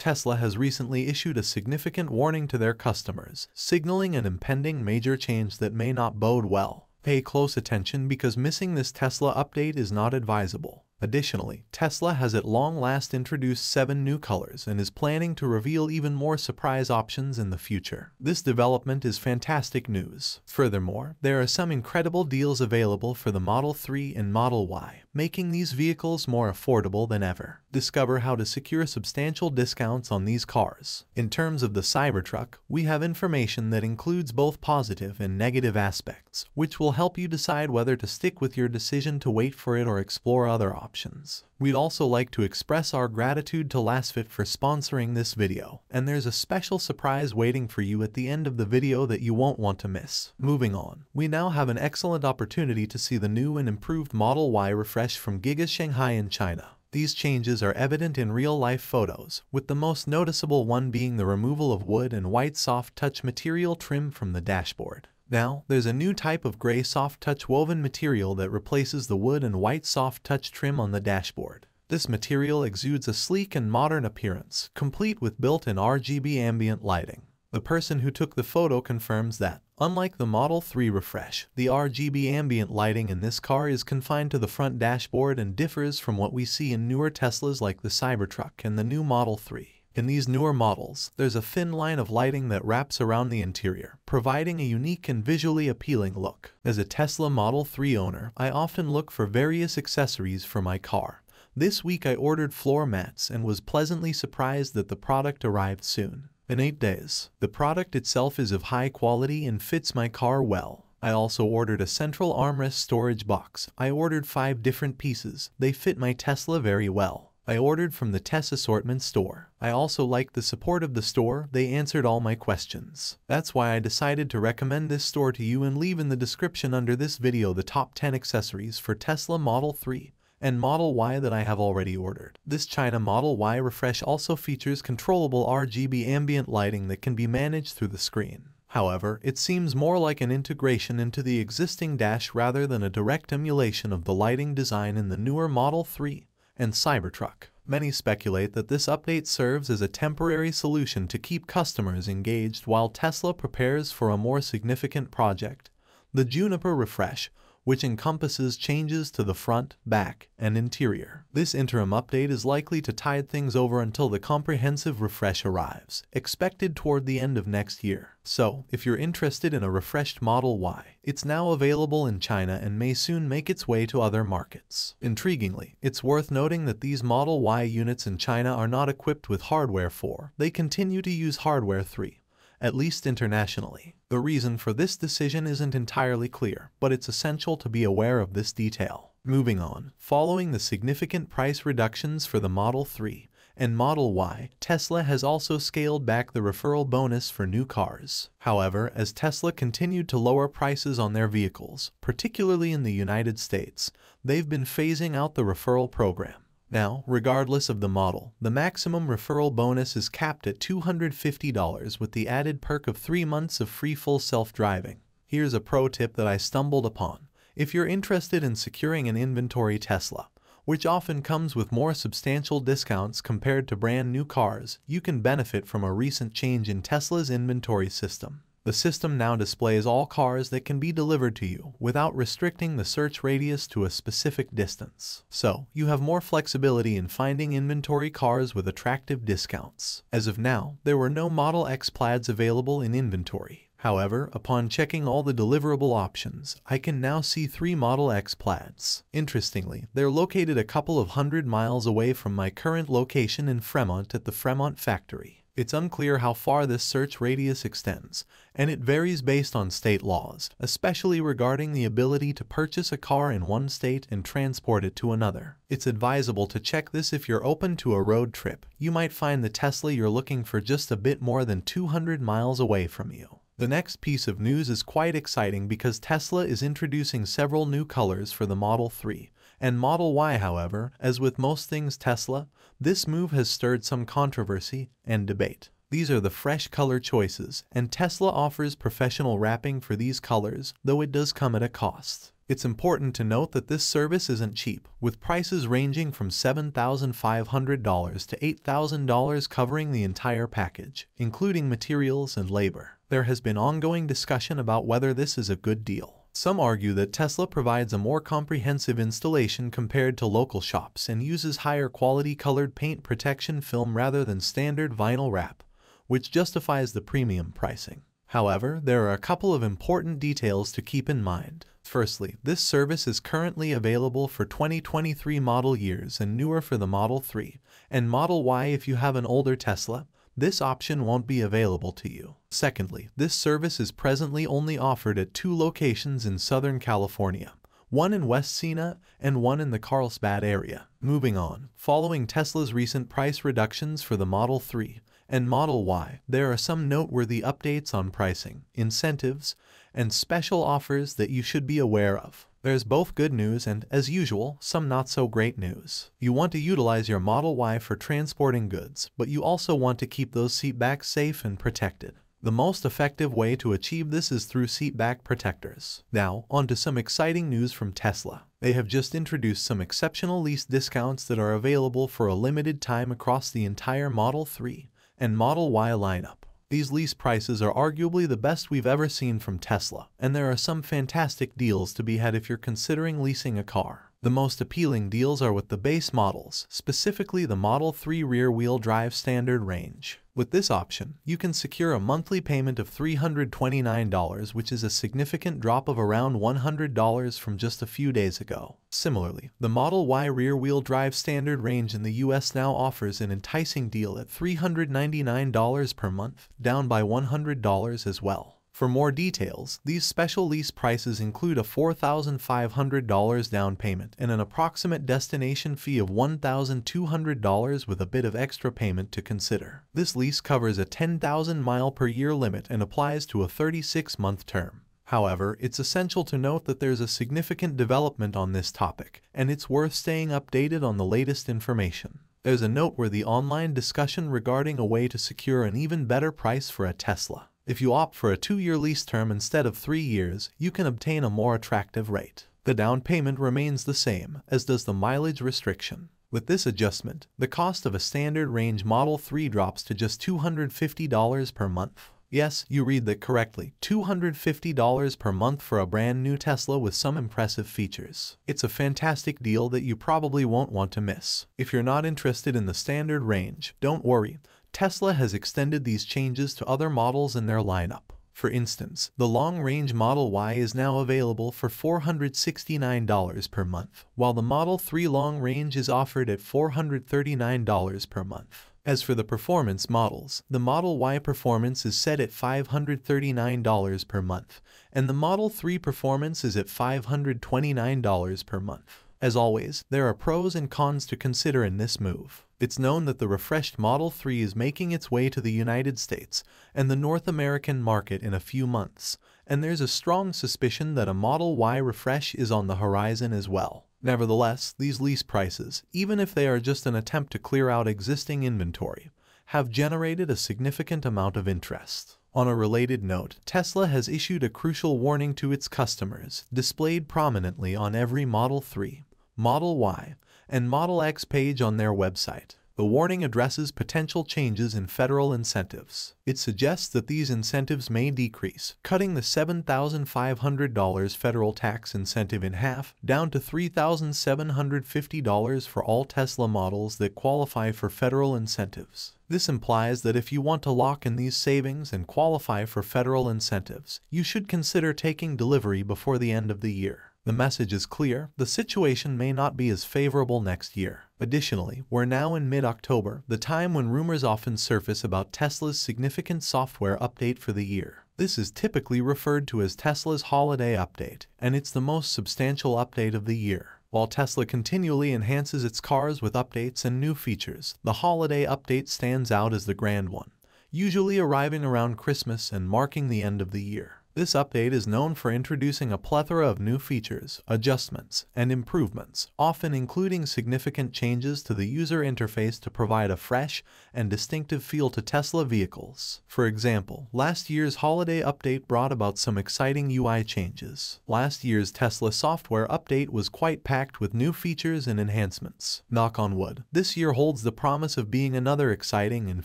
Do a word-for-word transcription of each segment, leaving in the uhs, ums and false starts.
Tesla has recently issued a significant warning to their customers, signaling an impending major change that may not bode well. Pay close attention because missing this Tesla update is not advisable. Additionally, Tesla has at long last introduced seven new colors and is planning to reveal even more surprise options in the future. This development is fantastic news. Furthermore, there are some incredible deals available for the Model three and Model Y, making these vehicles more affordable than ever. Discover how to secure substantial discounts on these cars. In terms of the Cybertruck, we have information that includes both positive and negative aspects, which will help you decide whether to stick with your decision to wait for it or explore other options. Options. We'd also like to express our gratitude to Lasfit for sponsoring this video, and there's a special surprise waiting for you at the end of the video that you won't want to miss. Moving on, we now have an excellent opportunity to see the new and improved Model Y refresh from Giga Shanghai in China. These changes are evident in real-life photos, with the most noticeable one being the removal of wood and white soft-touch material trim from the dashboard. Now, there's a new type of gray soft-touch woven material that replaces the wood and white soft-touch trim on the dashboard. This material exudes a sleek and modern appearance, complete with built-in R G B ambient lighting. The person who took the photo confirms that, unlike the Model three refresh, the R G B ambient lighting in this car is confined to the front dashboard and differs from what we see in newer Teslas like the Cybertruck and the new Model three. In these newer models, there's a thin line of lighting that wraps around the interior, providing a unique and visually appealing look. As a Tesla Model three owner, I often look for various accessories for my car. This week I ordered floor mats and was pleasantly surprised that the product arrived soon. In eight days, the product itself is of high quality and fits my car well. I also ordered a central armrest storage box. I ordered five different pieces. They fit my Tesla very well. I ordered from the Tesla assortment store. I also liked the support of the store. They answered all my questions. That's why I decided to recommend this store to you and leave in the description under this video the top ten accessories for Tesla Model three and Model Y that I have already ordered. This China Model Y refresh also features controllable R G B ambient lighting that can be managed through the screen. However, it seems more like an integration into the existing dash rather than a direct emulation of the lighting design in the newer Model three. And Cybertruck. Many speculate that this update serves as a temporary solution to keep customers engaged while Tesla prepares for a more significant project, the Juniper refresh, which encompasses changes to the front, back, and interior. This interim update is likely to tide things over until the comprehensive refresh arrives, expected toward the end of next year. So, if you're interested in a refreshed Model Y, it's now available in China and may soon make its way to other markets. Intriguingly, it's worth noting that these Model Y units in China are not equipped with hardware four. They continue to use hardware three, at least internationally. The reason for this decision isn't entirely clear, but it's essential to be aware of this detail. Moving on, following the significant price reductions for the Model three, and Model Y, Tesla has also scaled back the referral bonus for new cars. However, as Tesla continued to lower prices on their vehicles, particularly in the United States, they've been phasing out the referral program. Now, regardless of the model, the maximum referral bonus is capped at two hundred fifty dollars with the added perk of three months of free full self-driving. Here's a pro tip that I stumbled upon. If you're interested in securing an inventory Tesla, which often comes with more substantial discounts compared to brand new cars, you can benefit from a recent change in Tesla's inventory system. The system now displays all cars that can be delivered to you without restricting the search radius to a specific distance. So, you have more flexibility in finding inventory cars with attractive discounts. As of now, there were no Model X Plaids available in inventory. However, upon checking all the deliverable options, I can now see three Model X Plaids. Interestingly, they're located a couple of hundred miles away from my current location in Fremont at the Fremont factory. It's unclear how far this search radius extends, and it varies based on state laws, especially regarding the ability to purchase a car in one state and transport it to another. It's advisable to check this if you're open to a road trip. You might find the Tesla you're looking for just a bit more than two hundred miles away from you. The next piece of news is quite exciting because Tesla is introducing several new colors for the Model three and Model Y. However, as with most things Tesla, this move has stirred some controversy and debate. These are the fresh color choices, and Tesla offers professional wrapping for these colors, though it does come at a cost. It's important to note that this service isn't cheap, with prices ranging from seven thousand five hundred dollars to eight thousand dollars covering the entire package, including materials and labor. There has been ongoing discussion about whether this is a good deal. Some argue that Tesla provides a more comprehensive installation compared to local shops and uses higher quality colored paint protection film rather than standard vinyl wrap, which justifies the premium pricing. However, there are a couple of important details to keep in mind. Firstly, this service is currently available for twenty twenty-three model years and newer for the Model three and Model Y if you have an older Tesla. This option won't be available to you. Secondly, this service is presently only offered at two locations in Southern California, one in West Sena and one in the Carlsbad area. Moving on, following Tesla's recent price reductions for the Model three and Model Y, there are some noteworthy updates on pricing, incentives, and special offers that you should be aware of. There's both good news and, as usual, some not-so-great news. You want to utilize your Model Y for transporting goods, but you also want to keep those seatbacks safe and protected. The most effective way to achieve this is through seatback protectors. Now, on to some exciting news from Tesla. They have just introduced some exceptional lease discounts that are available for a limited time across the entire Model three and Model Y lineup. These lease prices are arguably the best we've ever seen from Tesla, and there are some fantastic deals to be had if you're considering leasing a car. The most appealing deals are with the base models, specifically the Model three rear-wheel drive standard range. With this option, you can secure a monthly payment of three hundred twenty-nine dollars, which is a significant drop of around one hundred dollars from just a few days ago. Similarly, the Model Y rear-wheel drive standard range in the U S now offers an enticing deal at three hundred ninety-nine dollars per month, down by one hundred dollars as well. For more details, these special lease prices include a four thousand five hundred dollars down payment and an approximate destination fee of one thousand two hundred dollars with a bit of extra payment to consider. This lease covers a ten thousand mile per year limit and applies to a thirty-six month term. However, it's essential to note that there's a significant development on this topic, and it's worth staying updated on the latest information. There's a noteworthy online discussion regarding a way to secure an even better price for a Tesla. If you opt for a two-year lease term instead of three years, you can obtain a more attractive rate. The down payment remains the same, as does the mileage restriction. With this adjustment, the cost of a standard range Model three drops to just two hundred fifty dollars per month. Yes, you read that correctly, two hundred fifty dollars per month for a brand new Tesla with some impressive features. It's a fantastic deal that you probably won't want to miss. If you're not interested in the standard range, don't worry. Tesla has extended these changes to other models in their lineup. For instance, the long-range Model Y is now available for four hundred sixty-nine dollars per month, while the Model three long-range is offered at four hundred thirty-nine dollars per month. As for the performance models, the Model Y Performance is set at five hundred thirty-nine dollars per month, and the Model three Performance is at five hundred twenty-nine dollars per month. As always, there are pros and cons to consider in this move. It's known that the refreshed Model three is making its way to the United States and the North American market in a few months, and there's a strong suspicion that a Model Y refresh is on the horizon as well. Nevertheless, these lease prices, even if they are just an attempt to clear out existing inventory, have generated a significant amount of interest. On a related note, Tesla has issued a crucial warning to its customers, displayed prominently on every Model three. Model Y, and Model X page on their website. The warning addresses potential changes in federal incentives. It suggests that these incentives may decrease, cutting the seven thousand five hundred dollars federal tax incentive in half, down to three thousand seven hundred fifty dollars for all Tesla models that qualify for federal incentives. This implies that if you want to lock in these savings and qualify for federal incentives, you should consider taking delivery before the end of the year. The message is clear, the situation may not be as favorable next year. Additionally, we're now in mid-October, the time when rumors often surface about Tesla's significant software update for the year. This is typically referred to as Tesla's holiday update, and it's the most substantial update of the year. While Tesla continually enhances its cars with updates and new features, the holiday update stands out as the grand one, usually arriving around Christmas and marking the end of the year. This update is known for introducing a plethora of new features, adjustments, and improvements, often including significant changes to the user interface to provide a fresh and distinctive feel to Tesla vehicles. For example, last year's holiday update brought about some exciting U I changes. Last year's Tesla software update was quite packed with new features and enhancements. Knock on wood, this year holds the promise of being another exciting and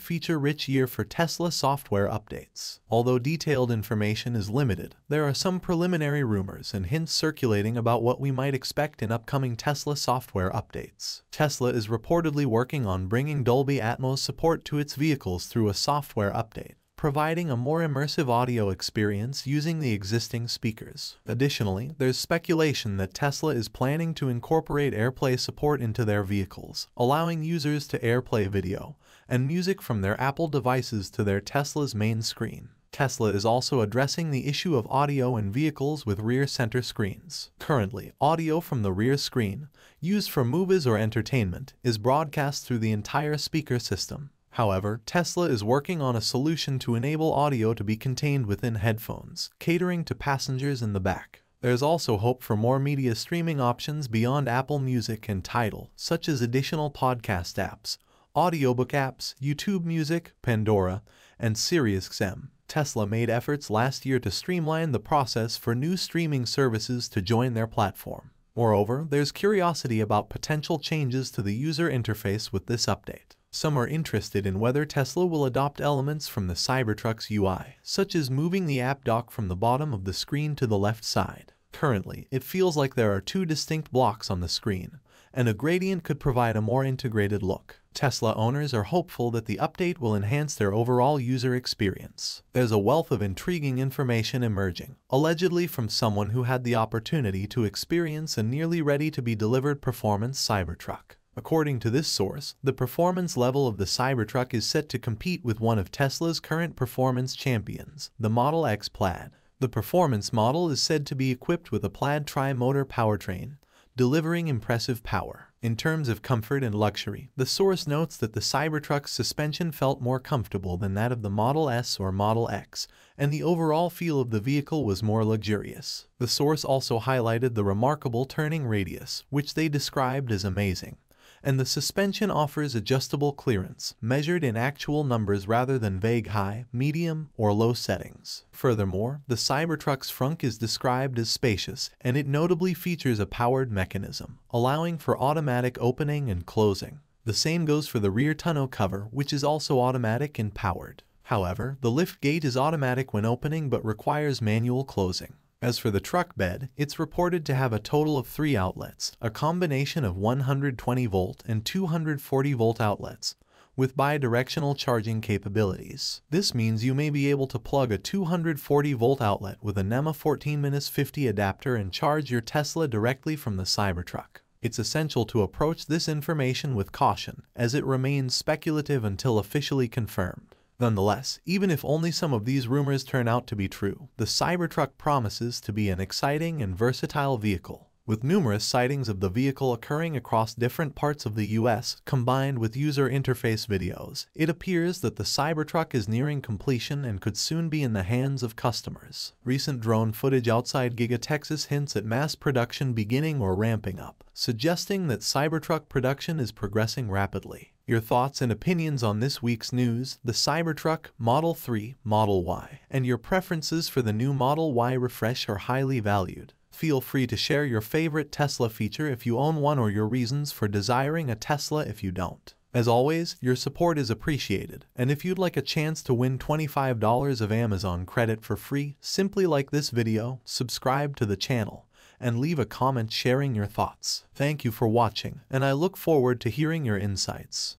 feature-rich year for Tesla software updates. Although detailed information is limited, there are some preliminary rumors and hints circulating about what we might expect in upcoming Tesla software updates. Tesla is reportedly working on bringing Dolby Atmos support to its vehicles through a software update, providing a more immersive audio experience using the existing speakers. Additionally, there's speculation that Tesla is planning to incorporate AirPlay support into their vehicles, allowing users to AirPlay video and music from their Apple devices to their Tesla's main screen. Tesla is also addressing the issue of audio in vehicles with rear center screens. Currently, audio from the rear screen, used for movies or entertainment, is broadcast through the entire speaker system. However, Tesla is working on a solution to enable audio to be contained within headphones, catering to passengers in the back. There's also hope for more media streaming options beyond Apple Music and Tidal, such as additional podcast apps, audiobook apps, YouTube Music, Pandora, and SiriusXM. Tesla made efforts last year to streamline the process for new streaming services to join their platform. Moreover, there's curiosity about potential changes to the user interface with this update. Some are interested in whether Tesla will adopt elements from the Cybertruck's U I, such as moving the app dock from the bottom of the screen to the left side. Currently, it feels like there are two distinct blocks on the screen, and a gradient could provide a more integrated look. Tesla owners are hopeful that the update will enhance their overall user experience. There's a wealth of intriguing information emerging, allegedly from someone who had the opportunity to experience a nearly ready-to-be-delivered performance Cybertruck. According to this source, the performance level of the Cybertruck is set to compete with one of Tesla's current performance champions, the Model X Plaid. The performance model is said to be equipped with a Plaid tri-motor powertrain, delivering impressive power. In terms of comfort and luxury, the source notes that the Cybertruck's suspension felt more comfortable than that of the Model S or Model X, and the overall feel of the vehicle was more luxurious. The source also highlighted the remarkable turning radius, which they described as amazing, and the suspension offers adjustable clearance, measured in actual numbers rather than vague high, medium, or low settings. Furthermore, the Cybertruck's frunk is described as spacious, and it notably features a powered mechanism, allowing for automatic opening and closing. The same goes for the rear tonneau cover, which is also automatic and powered. However, the lift gate is automatic when opening but requires manual closing. As for the truck bed, it's reported to have a total of three outlets, a combination of one hundred twenty volt and two hundred forty volt outlets, with bidirectional charging capabilities. This means you may be able to plug a two hundred forty volt outlet with a NEMA fourteen fifty adapter and charge your Tesla directly from the Cybertruck. It's essential to approach this information with caution, as it remains speculative until officially confirmed. Nonetheless, even if only some of these rumors turn out to be true, the Cybertruck promises to be an exciting and versatile vehicle, with numerous sightings of the vehicle occurring across different parts of the U S combined with user interface videos. It appears that the Cybertruck is nearing completion and could soon be in the hands of customers. Recent drone footage outside Giga Texas hints at mass production beginning or ramping up, suggesting that Cybertruck production is progressing rapidly. Your thoughts and opinions on this week's news, the Cybertruck, Model three, Model Y, and your preferences for the new Model Y refresh are highly valued. Feel free to share your favorite Tesla feature if you own one or your reasons for desiring a Tesla if you don't. As always, your support is appreciated, and if you'd like a chance to win twenty-five dollars of Amazon credit for free, simply like this video, subscribe to the channel, and leave a comment sharing your thoughts. Thank you for watching, and I look forward to hearing your insights.